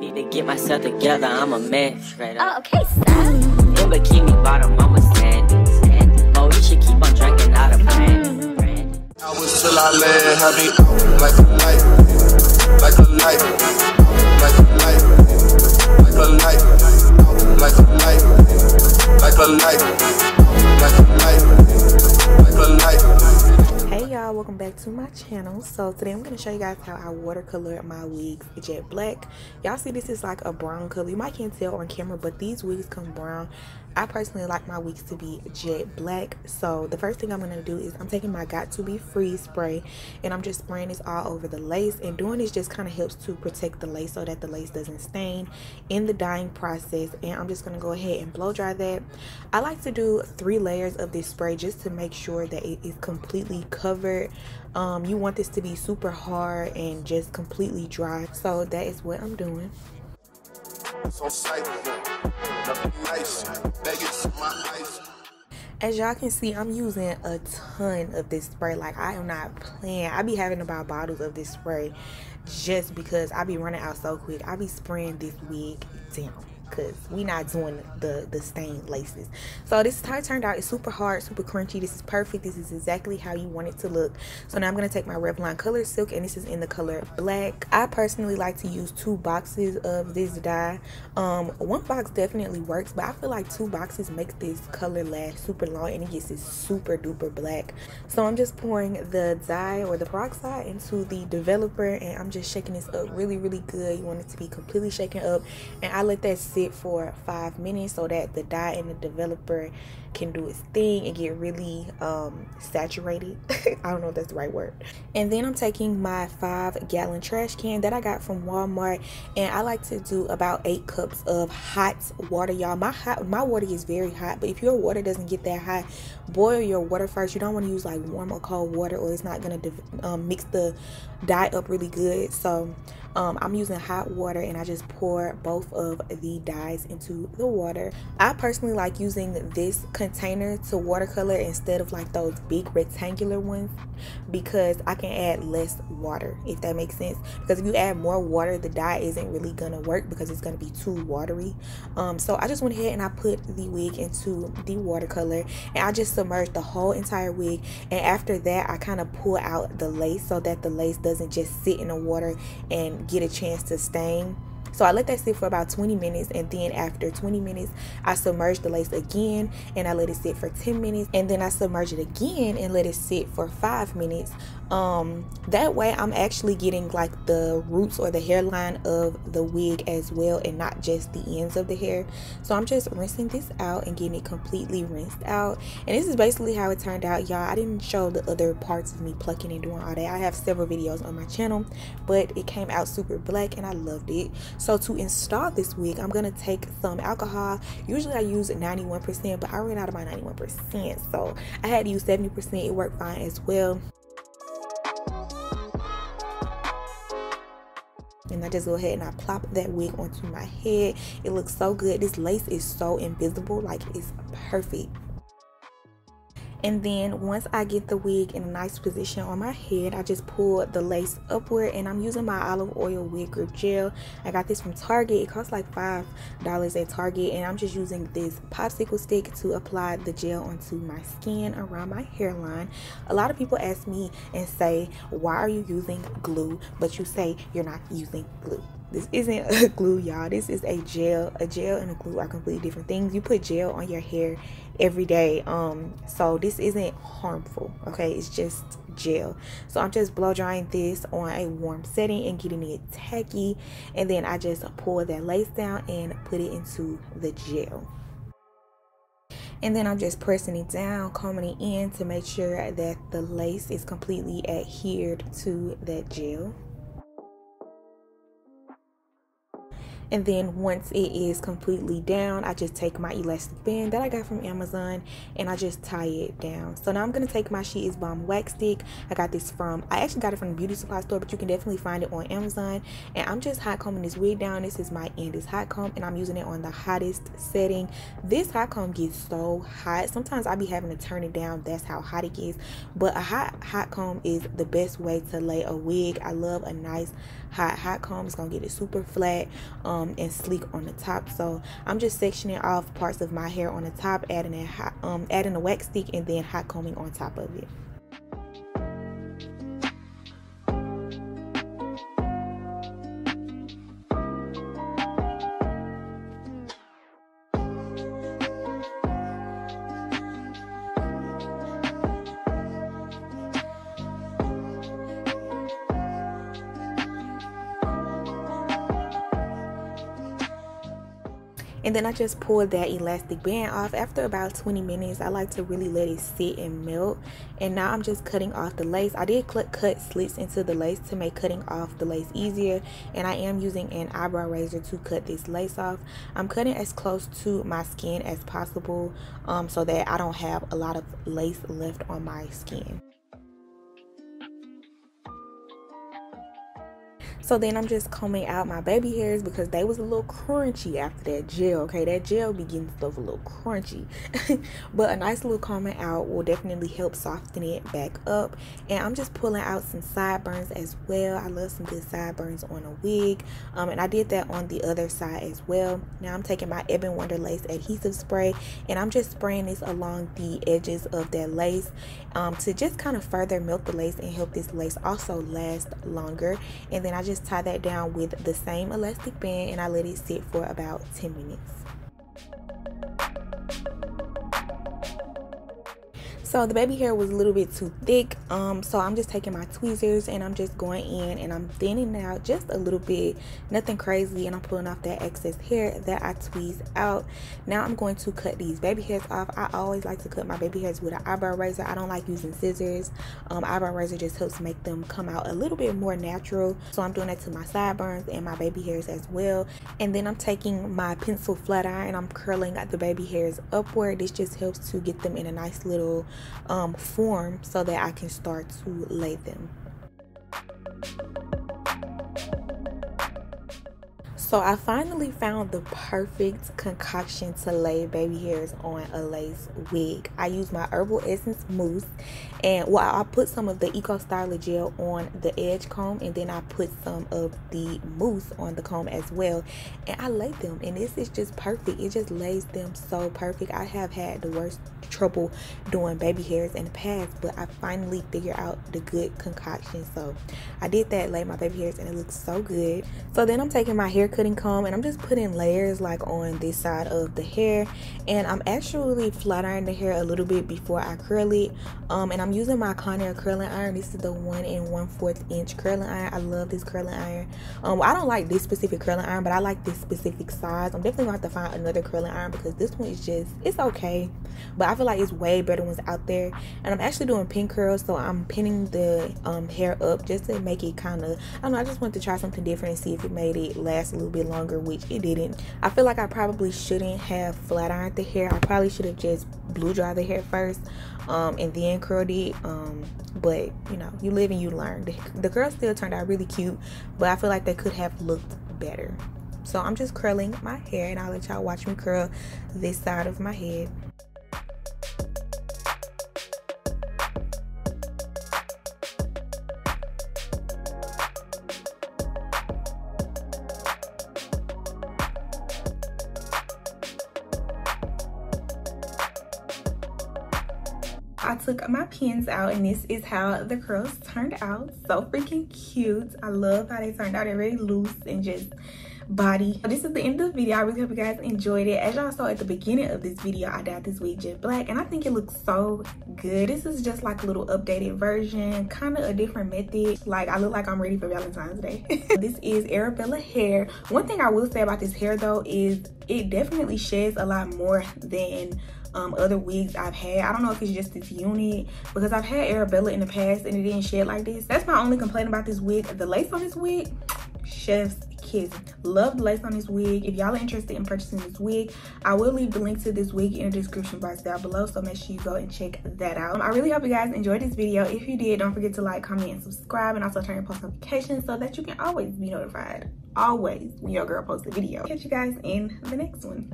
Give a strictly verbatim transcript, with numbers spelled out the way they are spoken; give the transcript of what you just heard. Need to get myself together, I'm a man straight up. Oh, okay, son. In bikini bottom, I'm a Sandy. Oh, you should keep on drinking out of brandy. brandy. I was till I land, have me out like a light, like a light, like a light, like a light, like a light, like a light, like a light, like a light. Hey y'all, welcome back to my channel. So today I'm going to show you guys how I watercolored my wigs jet black. Y'all see this is like a brown color. You might can't tell on camera, but these wigs come brown. I personally like my wigs to be jet black. So the first thing I'm going to do is I'm taking my got to be freeze spray and I'm just spraying this all over the lace, and doing this just kind of helps to protect the lace so that the lace doesn't stain in the dyeing process. And I'm just going to go ahead and blow dry that. I like to do three layers of this spray just to make sure that it is completely covered covered um you want this to be super hard and just completely dry, so that is what I'm doing. As y'all can see, I'm using a ton of this spray. Like, I am not playing. I be having to buy bottles of this spray just because I be running out so quick. I be spraying this wig down because we not doing the the stained laces. So this is how it turned out. It's super hard, super crunchy. This is perfect. This is exactly how you want it to look. So now I'm going to take my Revlon Color Silk, and this is in the color black. I personally like to use two boxes of this dye. Um one box definitely works, but I feel like two boxes makes this color last super long and it gets this super duper black. So I'm just pouring the dye or the peroxide into the developer, and I'm just shaking this up really really good. You want it to be completely shaken up, and I let that sit for five minutes so that the dye and the developer can do its thing and get really um saturated. I don't know if that's the right word. And then I'm taking my five gallon trash can that I got from Walmart, and I like to do about eight cups of hot water. Y'all, my hot my water is very hot, but if your water doesn't get that hot, boil your water first. You don't want to use like warm or cold water, or it's not going to um, mix the dye up really good. So um, I'm using hot water, and I just pour both of the dyes into the water. I personally like using this container to watercolor instead of like those big rectangular ones, because I can add less water, if that makes sense. Because if you add more water, the dye isn't really gonna work because it's gonna be too watery. Um, so I just went ahead and I put the wig into the watercolor, and I just submerged the whole entire wig. And after that, I kind of pull out the lace so that the lace doesn't just sit in the water and get a chance to stain. So I let that sit for about twenty minutes, and then after twenty minutes I submerged the lace again, and I let it sit for ten minutes, and then I submerged it again and let it sit for five minutes. Um that way I'm actually getting like the roots or the hairline of the wig as well, and not just the ends of the hair. So I'm just rinsing this out and getting it completely rinsed out, and this is basically how it turned out, y'all. I didn't show the other parts of me plucking and doing all that. I have several videos on my channel, but it came out super black and I loved it. So to install this wig, I'm gonna take some alcohol. Usually I use ninety-one percent, but I ran out of my ninety-one percent, so I had to use seventy percent. It worked fine as well. And I just go ahead and I plop that wig onto my head. It looks so good. This lace is so invisible, like it's perfect. And then once I get the wig in a nice position on my head, I just pull the lace upward, and I'm using my olive oil wig grip gel. I got this from Target. It costs like five dollars at Target, and I'm just using this popsicle stick to apply the gel onto my skin around my hairline. A lot of people ask me and say, why are you using glue? But you say you're not using glue. This isn't a glue, y'all. This is a gel. A gel and a glue are completely different things. You put gel on your hair every day, um so this isn't harmful, okay? It's just gel. So I'm just blow drying this on a warm setting and getting it tacky, and then I just pull that lace down and put it into the gel. And then I'm just pressing it down, combing it in to make sure that the lace is completely adhered to that gel. And then once it is completely down, I just take my elastic band that I got from Amazon and I just tie it down. So now I'm going to take my She Is Bomb wax stick. I got this from, I actually got it from the beauty supply store, but you can definitely find it on Amazon. And I'm just hot combing this wig down. This is my Andis hot comb and I'm using it on the hottest setting. This hot comb gets so hot. Sometimes I be having to turn it down. That's how hot it is. But a hot hot comb is the best way to lay a wig. I love a nice hot hot comb. It's going to get it super flat um, and sleek on the top. So I'm just sectioning off parts of my hair on the top, adding a, hot, um, adding a wax stick, and then hot combing on top of it. And then I just pulled that elastic band off. After about twenty minutes, I like to really let it sit and melt. And now I'm just cutting off the lace. I did cut slits into the lace to make cutting off the lace easier. And I am using an eyebrow razor to cut this lace off. I'm cutting as close to my skin as possible um, so that I don't have a lot of lace left on my skin. So then I'm just combing out my baby hairs because they was a little crunchy after that gel. Okay, that gel be getting stuff a little crunchy. But a nice little combing out will definitely help soften it back up. And I'm just pulling out some sideburns as well. I love some good sideburns on a wig. Um, and I did that on the other side as well. Now I'm taking my Urban Wonder Lace Adhesive Spray. And I'm just spraying this along the edges of that lace um, to just kind of further melt the lace and help this lace also last longer. And then I just tie that down with the same elastic band and I let it sit for about ten minutes. So the baby hair was a little bit too thick, um, so I'm just taking my tweezers and I'm just going in and I'm thinning it out just a little bit, nothing crazy, and I'm pulling off that excess hair that I tweezed out. Now I'm going to cut these baby hairs off. I always like to cut my baby hairs with an eyebrow razor. I don't like using scissors. Um, eyebrow razor just helps make them come out a little bit more natural. So I'm doing that to my sideburns and my baby hairs as well. And then I'm taking my pencil flat iron and I'm curling the baby hairs upward. This just helps to get them in a nice little um form so that I can start to lay them. So I finally found the perfect concoction to lay baby hairs on a lace wig. I used my Herbal Essence mousse, and well, I put some of the Eco Styler gel on the edge comb, and then I put some of the mousse on the comb as well. And I laid them, and this is just perfect. It just lays them so perfect. I have had the worst trouble doing baby hairs in the past, but I finally figured out the good concoction. So I did that, laid my baby hairs, and it looks so good. So then I'm taking my haircut cutting comb and I'm just putting layers like on this side of the hair, and I'm actually flat ironing the hair a little bit before I curl it, um, and I'm using my Conair curling iron. This is the one and one fourth inch curling iron. I love this curling iron. um, I don't like this specific curling iron, but I like this specific size. I'm definitely gonna have to find another curling iron because this one is just, it's okay, but I feel like it's way better ones out there. And I'm actually doing pin curls, so I'm pinning the um, hair up just to make it kind of, I don't know, I just wanted to try something different and see if it made it last a little bit longer, which it didn't. I feel like I probably shouldn't have flat ironed the hair. I probably should have just blow dry the hair first um and then curled it, um but you know, you live and you learn. The, the curls still turned out really cute, but I feel like they could have looked better. So I'm just curling my hair and I'll let y'all watch me curl this side of my head. I took my pins out and this is how the curls turned out. So freaking cute. I love how they turned out. They're very loose and just body. This is the end of the video. I really hope you guys enjoyed it. As y'all saw at the beginning of this video, I dyed this wig jet black and I think it looks so good. This is just like a little updated version, kind of a different method. Like, I look like I'm ready for Valentine's Day. This is Arabella Hair. One thing I will say about this hair though is it definitely sheds a lot more than um other wigs I've had. I don't know if it's just this unit, because I've had Arabella in the past and it didn't shed like this. That's my only complaint about this wig. The lace on this wig chef's kiss. Love the lace on this wig. If y'all are interested in purchasing this wig, I will leave the link to this wig in the description box down below, so make sure you go and check that out. um, I really hope you guys enjoyed this video. If you did, don't forget to like, comment, and subscribe, and also turn your post notifications so that you can always be notified always when your girl posts a video. Catch you guys in the next one.